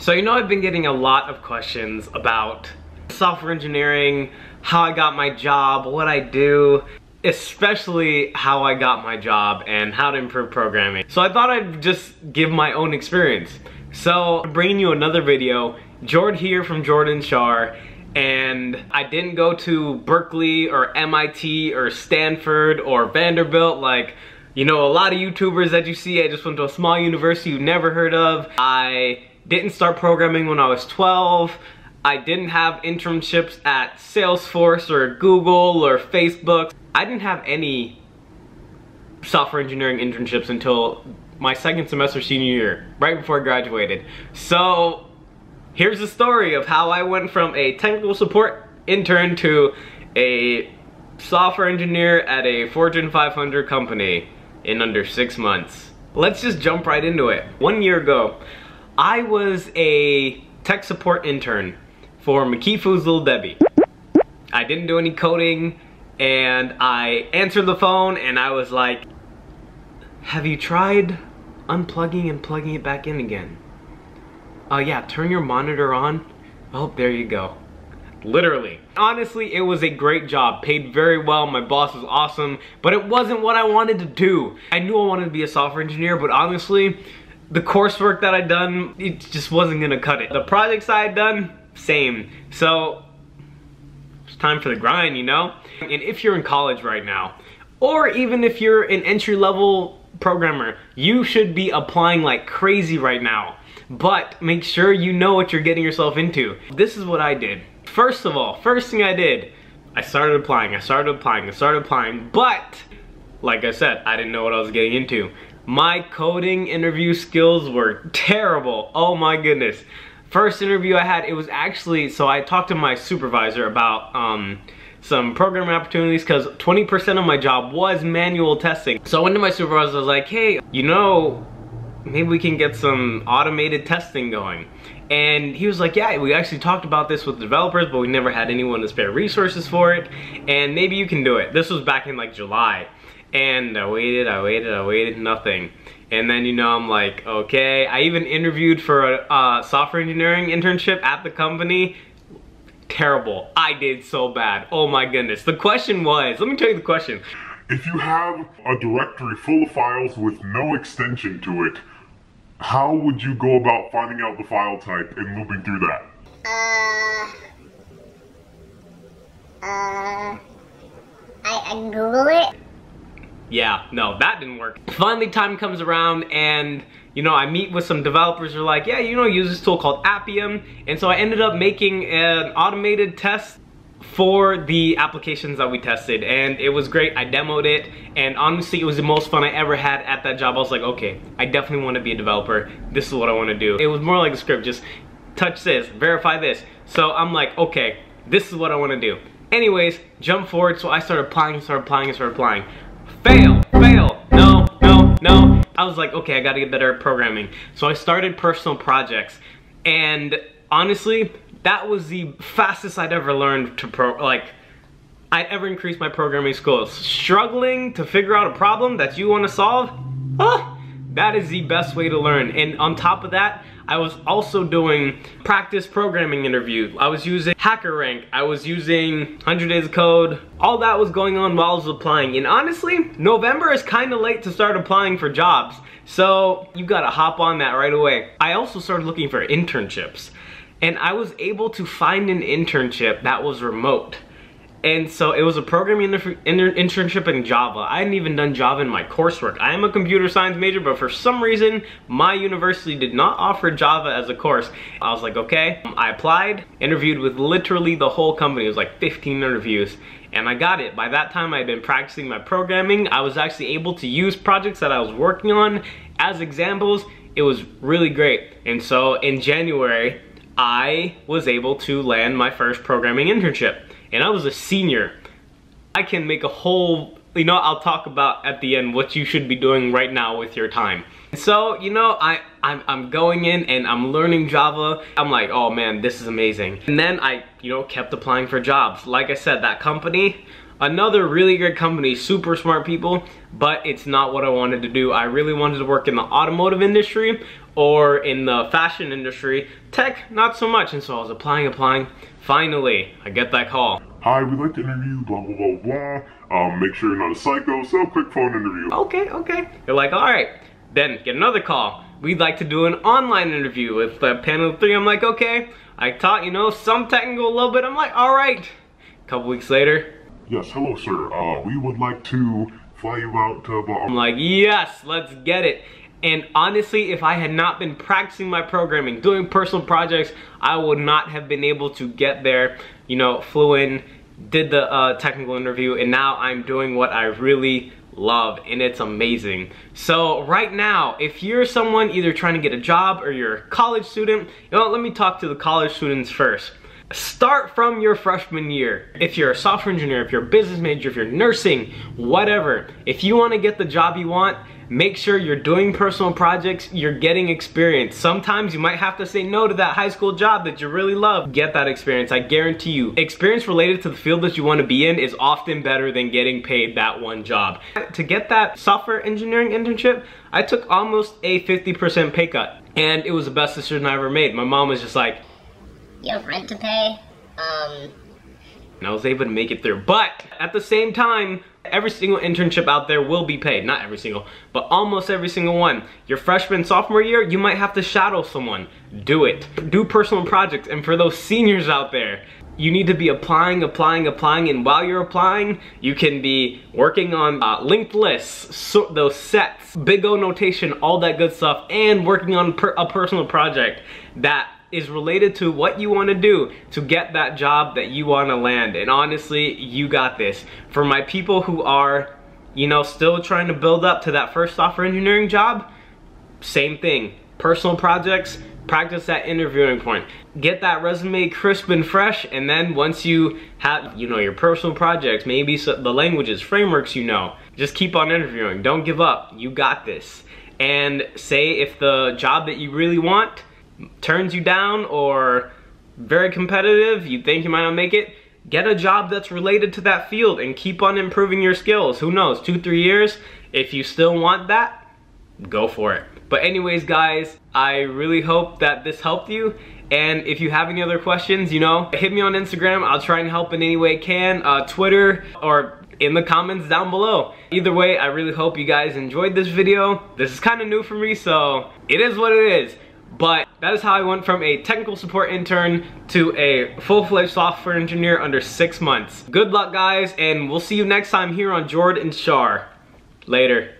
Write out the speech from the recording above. So you know I've been getting a lot of questions about software engineering, how I got my job, what I do, especially how I got my job and how to improve programming. So I thought I'd just give my own experience. So I'm bringing you another video. Jordan here from Jordan Shar, and I didn't go to Berkeley or MIT or Stanford or Vanderbilt like, you know, a lot of YouTubers that you see. I just went to a small university you've never heard of. I didn't start programming when I was 12. I didn't have internships at Salesforce or Google or Facebook. I didn't have any software engineering internships until my second semester senior year, right before I graduated. So here's the story of how I went from a technical support intern to a software engineer at a Fortune 500 company in under 6 months. Let's just jump right into it. 1 year ago, I was a tech support intern for McKeefoo's Little Debbie. I didn't do any coding, and I answered the phone and I was like, "Have you tried unplugging and plugging it back in again? Oh yeah, turn your monitor on. Oh, there you go." Literally. Honestly, it was a great job, paid very well, my boss was awesome, but it wasn't what I wanted to do. I knew I wanted to be a software engineer, but honestly, the coursework that I'd done, it just wasn't gonna cut it. The projects I had done, same. So, it's time for the grind, you know? And if you're in college right now, or even if you're an entry-level programmer, you should be applying like crazy right now. But make sure you know what you're getting yourself into. This is what I did. First of all, first thing I did, I started applying, but, like I said, I didn't know what I was getting into. My coding interview skills were terrible. Oh my goodness. First interview I had, it was actually, so I talked to my supervisor about some programming opportunities because 20% of my job was manual testing. So I went to my supervisor, I was like, "Hey, you know, maybe we can get some automated testing going." And he was like, "Yeah, we actually talked about this with developers, but we never had anyone to spare resources for it, and maybe you can do it." This was back in like July. And I waited, nothing. And then, you know, I'm like, okay. I even interviewed for a software engineering internship at the company. Terrible. I did so bad. Oh my goodness. The question was, let me tell you the question. If you have a directory full of files with no extension to it, how would you go about finding out the file type and looping through that? I Google it. Yeah, no, that didn't work. Finally, time comes around and, you know, I meet with some developers who are like, "Yeah, you know, use this tool called Appium." And so I ended up making an automated test for the applications that we tested, and it was great. I demoed it, and honestly, it was the most fun I ever had at that job. I was like, okay, I definitely want to be a developer. This is what I want to do. It was more like a script, just touch this, verify this. So I'm like, okay, this is what I want to do. Anyways, jump forward, so I started applying, Fail, no. I was like, okay, I gotta get better at programming. So I started personal projects, and honestly, that was the fastest I'd ever learned to I'd ever increased my programming skills. Struggling to figure out a problem that you wanna solve, that is the best way to learn. And on top of that, I was also doing practice programming interviews. I was using HackerRank. I was using 100 Days of Code. All that was going on while I was applying. And honestly, November is kind of late to start applying for jobs. So you gotta hop on that right away. I also started looking for internships. And I was able to find an internship that was remote. And so it was a programming internship in Java. I hadn't even done Java in my coursework. I am a computer science major, but for some reason, my university did not offer Java as a course. I was like, okay. I applied, interviewed with literally the whole company. It was like 15 interviews, and I got it. By that time, I had been practicing my programming. I was actually able to use projects that I was working on as examples. It was really great. And so in January, I was able to land my first programming internship. And I was a senior. I can make a whole, you know, I'll talk about at the end what you should be doing right now with your time. So, you know, I'm going in and I'm learning Java. I'm like, oh man, this is amazing. And then I, you know, kept applying for jobs. Like I said, that company, another really good company, super smart people, but it's not what I wanted to do. I really wanted to work in the automotive industry or in the fashion industry. Tech, not so much. And so I was applying. Finally, I get that call. Hi, we'd like to interview, blah, blah, blah, blah. Make sure you're not a psycho, so quick phone interview. Okay. They're like, all right. Then get another call. We'd like to do an online interview with panel 3. I'm like, okay. I taught, you know, some technical a little bit. I'm like, all right. A couple weeks later. Yes, hello, sir. We would like to fly you out to... I'm like, yes, let's get it. And honestly, if I had not been practicing my programming, doing personal projects, I would not have been able to get there. You know, flew in, did the technical interview, and now I'm doing what I really love, and it's amazing. So right now, if you're someone either trying to get a job or you're a college student, you know, let me talk to the college students first. Start from your freshman year. If you're a software engineer, if you're a business major, if you're nursing, whatever. If you want to get the job you want, make sure you're doing personal projects, you're getting experience. Sometimes you might have to say no to that high school job that you really love. Get that experience, I guarantee you. Experience related to the field that you want to be in is often better than getting paid that one job. To get that software engineering internship, I took almost a 50% pay cut, and it was the best decision I ever made. My mom was just like, you have rent to pay, and I was able to make it through. But at the same time, every single internship out there will be paid. Not every single, but almost every single one. Your freshman, sophomore year, you might have to shadow someone. Do it. Do personal projects. And for those seniors out there, you need to be applying. And while you're applying, you can be working on linked lists, so those sets, big O notation, all that good stuff, and working on a personal project that is related to what you want to do to get that job that you want to land. And honestly, you got this. For my people who are, you know, still trying to build up to that first software engineering job, same thing. Personal projects, practice that interviewing point. Get that resume crisp and fresh, and then once you have, you know, your personal projects, maybe the languages, frameworks you know, just keep on interviewing. Don't give up. You got this. And say if the job that you really want turns you down or very competitive, you think you might not make it, get a job that's related to that field and keep on improving your skills. Who knows, 2-3 years, if you still want that, go for it. But anyways, guys, I really hope that this helped you. And if you have any other questions, you know, hit me on Instagram. I'll try and help in any way I can, Twitter, or in the comments down below. Either way, I really hope you guys enjoyed this video. This is kind of new for me, so it is what it is. But that is how I went from a technical support intern to a full-fledged software engineer under 6 months. Good luck, guys, and we'll see you next time here on Jordan Shar. Later.